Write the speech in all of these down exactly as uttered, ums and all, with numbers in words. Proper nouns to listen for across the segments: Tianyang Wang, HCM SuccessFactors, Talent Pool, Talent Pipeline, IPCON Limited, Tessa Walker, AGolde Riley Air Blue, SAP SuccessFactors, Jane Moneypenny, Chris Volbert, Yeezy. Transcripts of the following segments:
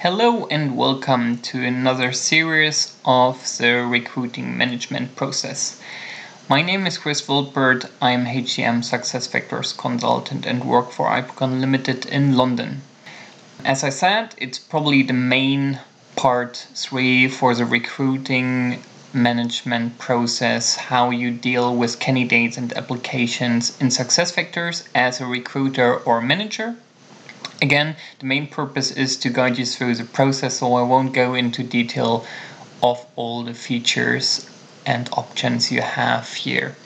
Hello and welcome to another series of the recruiting management process. My name is Chris Volbert. I am H C M SuccessFactors consultant and work for IPCON Limited in London. As I said, it's probably the main part three for the recruiting management process, how you deal with candidates and applications in SuccessFactors as a recruiter or manager. Again, the main purpose is to guide you through the process, so I won't go into detail of all the features and options you have here.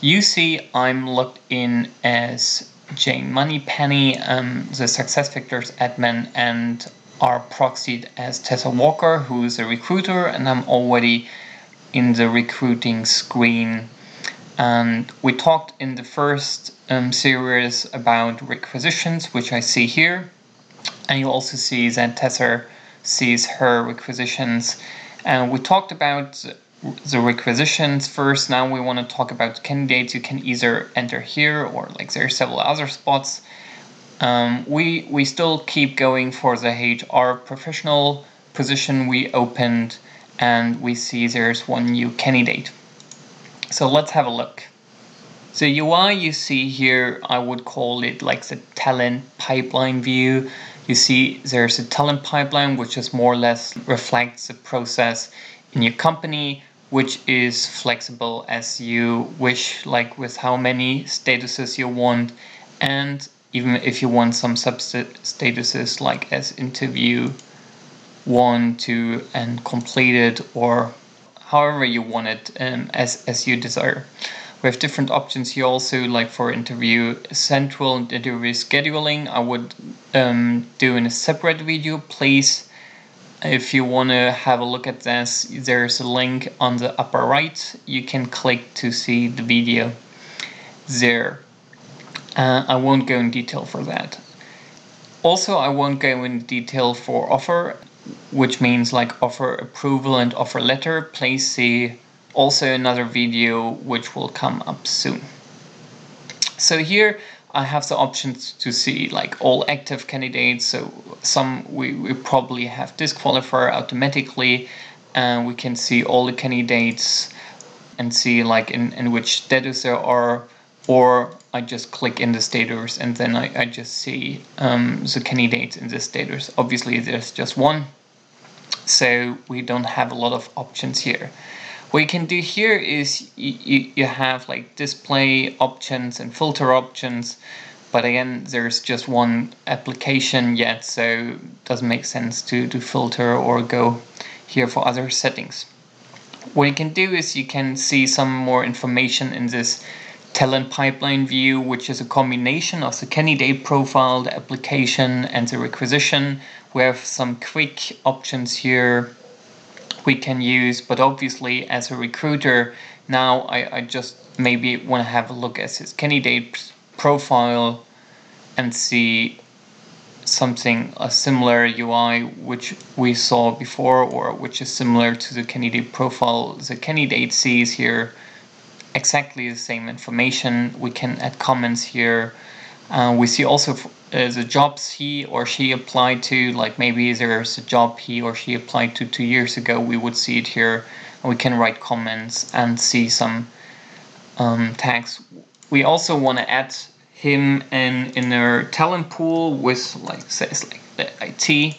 You see I'm logged in as Jane Moneypenny, um, the SuccessFactors admin, and are proxied as Tessa Walker, who is a recruiter, and I'm already in the recruiting screen. And we talked in the first um, series about requisitions, which I see here. And you also see that Tessa sees her requisitions. And we talked about the requisitions first. Now we want to talk about candidates. You can either enter here or like there are several other spots. Um, we, we still keep going for the H R professional position we opened, and we see there's one new candidate. So let's have a look. The U I you see here, I would call it like the talent pipeline view. You see there's a talent pipeline, which is more or less reflects the process in your company, which is flexible as you wish, like with how many statuses you want. And even if you want some sub-statuses like as interview one, two, and completed, or however you want it, um, as, as you desire. We have different options here also, like for interview central and interview scheduling. I would um, do in a separate video, please. If you want to have a look at this, there's a link on the upper right. You can click to see the video there. Uh, I won't go in detail for that. Also, I won't go in detail for offer, which means like offer approval and offer letter. Please see also another video which will come up soon. So here I have the options to see like all active candidates. So some we, we probably have disqualifier automatically, and we can see all the candidates and see like in, in which status there are, or I just click in the status and then I, I just see um, the candidates in the status. Obviously there's just one, so we don't have a lot of options here. What you can do here is you, you have like display options and filter options, but again there's just one application yet, so it doesn't make sense to, to filter or go here for other settings. What you can do is you can see some more information in this talent pipeline view, which is a combination of the candidate profile, the application, and the requisition. We have some quick options here we can use, but obviously as a recruiter now I, I just maybe want to have a look at his candidate profile and see something, a similar U I which we saw before, or which is similar to the candidate profile. The candidate sees here exactly the same information. We can add comments here. Uh, we see also uh, the jobs he or she applied to, like maybe there's a job he or she applied to two years ago, we would see it here. We can write comments and see some um, tags. We also want to add him in, in our talent pool with like, says like the I T.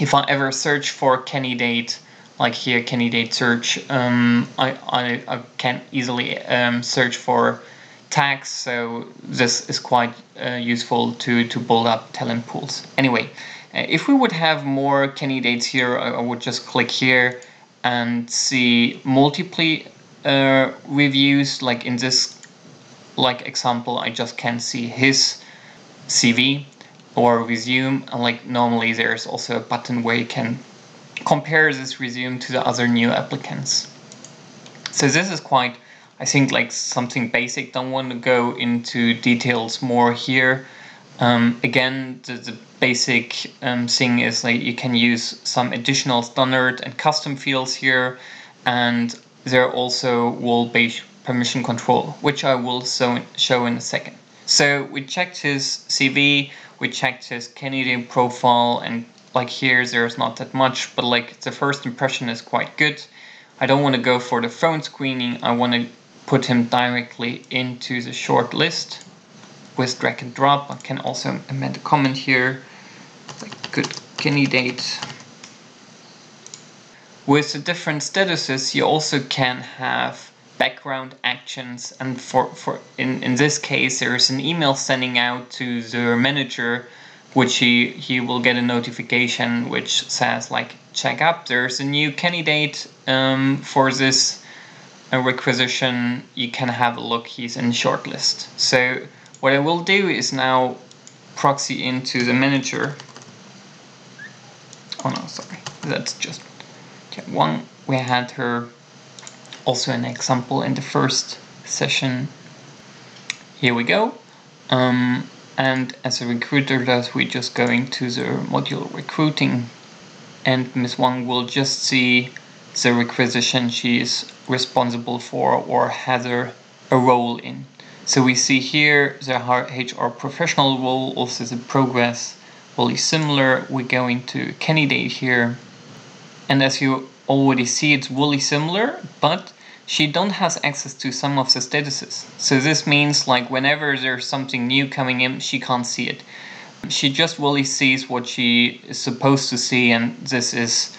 If I ever search for a candidate, like here, candidate search, um, I, I, I can easily um, search for tags, so this is quite uh, useful to, to build up talent pools. Anyway, if we would have more candidates here, I, I would just click here and see multiple uh, reviews. Like in this like example, I just can see his C V or resume. And like normally there's also a button where you can compare this resume to the other new applicants. So this is quite, I think, like something basic. Don't want to go into details more here. Um, again, the, the basic um, thing is like you can use some additional standard and custom fields here, and there are also role-based permission control, which I will so show in a second. So we checked his C V, we checked his candidate profile and like here there's not that much, but like the first impression is quite good. I don't want to go for the phone screening. I want to put him directly into the short list with drag and drop. I can also amend a comment here, like good candidate. With the different statuses, you also can have background actions, and for, for in, in this case there is an email sending out to the manager, which he, he will get a notification which says like, check up, there's a new candidate um, for this uh, requisition, you can have a look, he's in shortlist. So what I will do is now proxy into the manager. Oh no, sorry, that's just one. We had her also an example in the first session. Here we go. Um, and as a recruiter does, we're just going to the module recruiting, and Miss Wang will just see the requisition she is responsible for or has a, a role in. So we see here the H R professional role, also the progress will be similar. We're going to candidate here, and as you already see, it's really similar, but she don't has access to some of the statuses. So this means like whenever there's something new coming in, she can't see it. She just really sees what she is supposed to see, and this is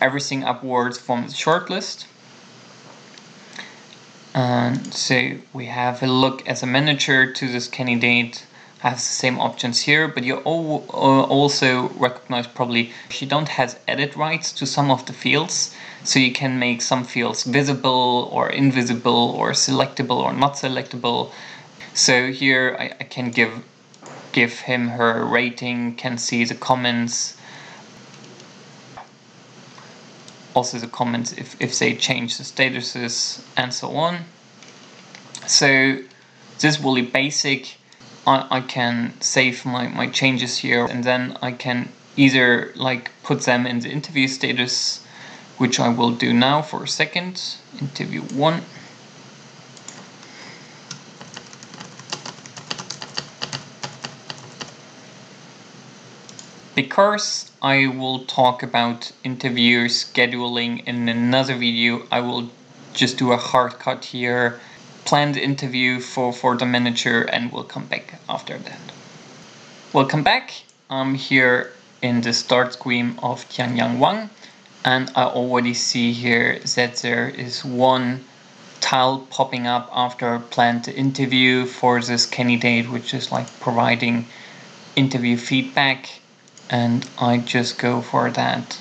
everything upwards from the shortlist. And so we have a look as a manager to this candidate. I have the same options here, but you all, uh, also recognize probably she don't has edit rights to some of the fields, so you can make some fields visible or invisible or selectable or not selectable. So here I, I can give give him her rating, can see the comments, also the comments if, if they change the statuses and so on. So this will be basic. I can save my, my changes here, and then I can either like put them in the interview status, which I will do now for a second. Interview one. Because I will talk about interview scheduling in another video, I will just do a hard cut here. Planned interview for, for the manager, and we'll come back after that. Welcome back. I'm here in the start screen of Tianyang Wang, and I already see here that there is one tile popping up after planned interview for this candidate, which is like providing interview feedback, and I just go for that.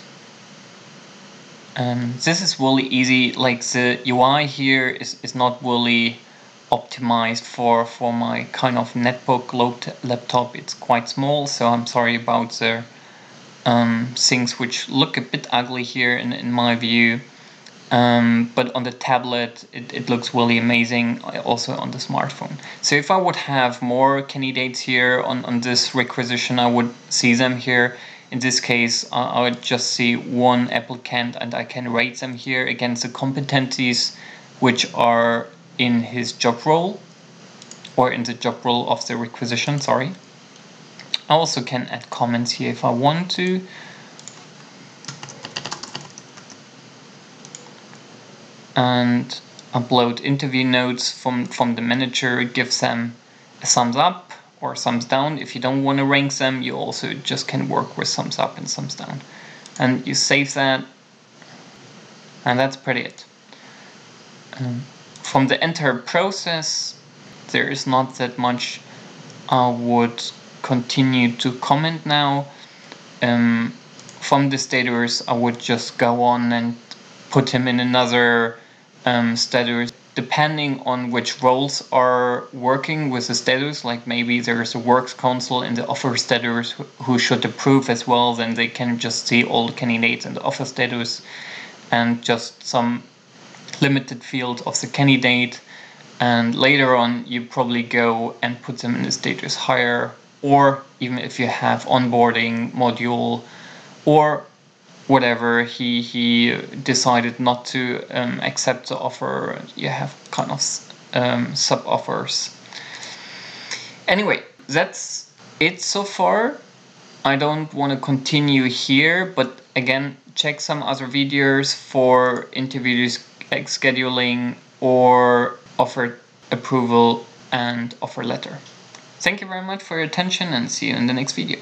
Um, this is really easy, like the U I here is, is not really optimized for, for my kind of netbook laptop, it's quite small, so I'm sorry about the um, things which look a bit ugly here in, in my view, um, but on the tablet it, it looks really amazing, also on the smartphone. So if I would have more candidates here on, on this requisition, I would see them here. In this case, uh, I would just see one applicant, and I can rate them here against the competencies which are in his job role, or in the job role of the requisition, sorry. I also can add comments here if I want to. And upload interview notes from, from the manager, gives them a thumbs up or thumbs down. If you don't want to rank them, you also just can work with thumbs up and thumbs down. And you save that, and that's pretty it. Um, from the entire process, there is not that much I would continue to comment now. Um, from the status, I would just go on and put him in another um, status. Depending on which roles are working with the status, like maybe there's a works council in the offer status who should approve as well, then they can just see all the candidates in the offer status and just some limited field of the candidate. And later on, you probably go and put them in the status higher, or even if you have onboarding module or whatever, he, he decided not to um, accept the offer. You have kind of um, sub-offers. Anyway, that's it so far. I don't want to continue here, but again, check some other videos for interview scheduling or offer approval and offer letter. Thank you very much for your attention and see you in the next video.